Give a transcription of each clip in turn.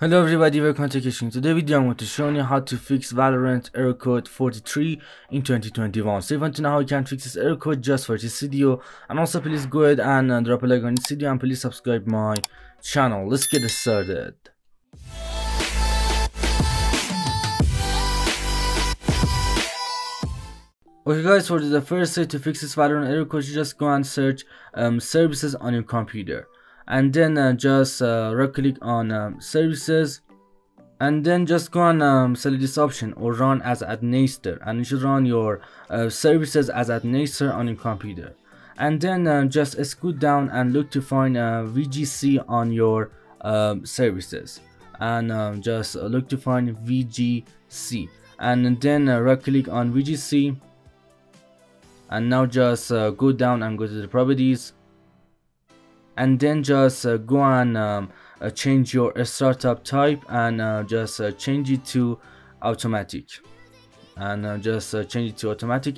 Hello everybody, welcome to Kitchen. Today video I want to show you how to fix Valorant error code 43 in 2021. So if you want to know how you can fix this error code, just watch this video, and also please go ahead and drop a like on this video and please subscribe my channel. Let's get started. Okay guys, for the first step to fix this Valorant error code, you just go and search services on your computer. And then just right click on services, and then just go and select this option or run as administrator, and you should run your services as administrator on your computer. And then just scoot down and look to find VGC on your services, and just look to find VGC, and then right click on VGC, and now just go down and go to the properties. And then just go and change your startup type, and just change it to automatic, and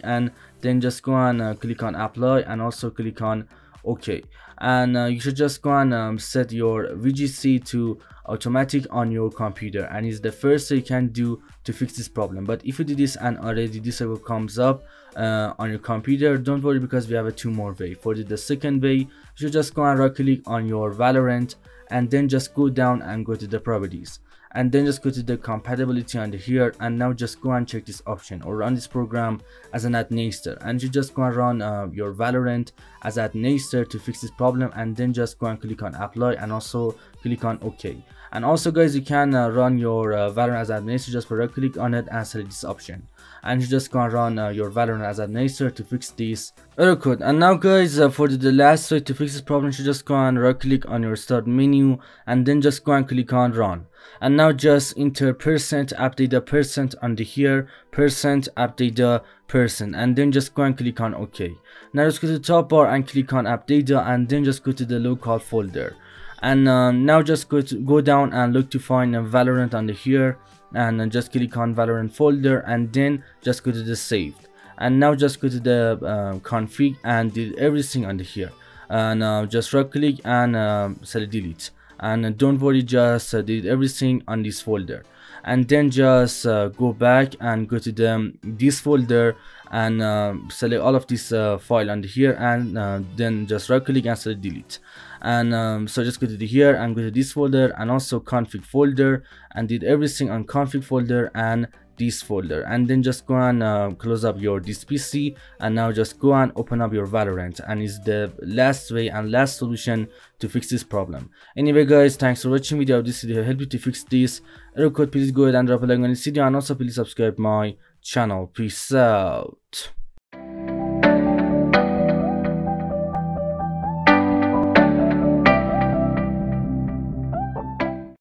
and then just go and click on apply, and also click on OK. And you should just go and set your VGC to automatic on your computer, and it's the first thing you can do to fix this problem. But if you do this and already this error comes up on your computer, don't worry, because we have two more way. For the second way, you should just go and right click on your Valorant, and then just go down and go to the properties, and then just go to the compatibility under here, and now just go and check this option or run this program as an administrator, and you just go and run your Valorant as an administrator to fix this problem. And then just go and click on apply, and also click on OK. And also guys, you can run your Valorant as an administrator just for right click on it and select this option, and you just go and run your Valorant as an administrator to fix this error code. And now guys, for the last way to fix this problem, you just go and right click on your start menu, and then just go and click on run. And now just enter %update %, under here %update %, and then just go and click on OK. Now just go to the top bar and click on update, and then just go to the local folder, and now just go down and look to find Valorant under here, and just click on Valorant folder, and then just go to the saved, and now just go to the config and do everything under here, and just right click and select delete. And don't worry, just did everything on this folder, and then just go back and go to this folder, and select all of this file under here, and then just right click and select delete. And so just go to here and go to this folder, and also config folder, and did everything on config folder and this folder, and then just go and close up this PC, and now just go and open up your Valorant, and it's the last way and last solution to fix this problem. Anyway guys, thanks for watching video of this video. Help you to fix this error code. Please go ahead and drop a like on this video, and also please subscribe my channel. Peace out.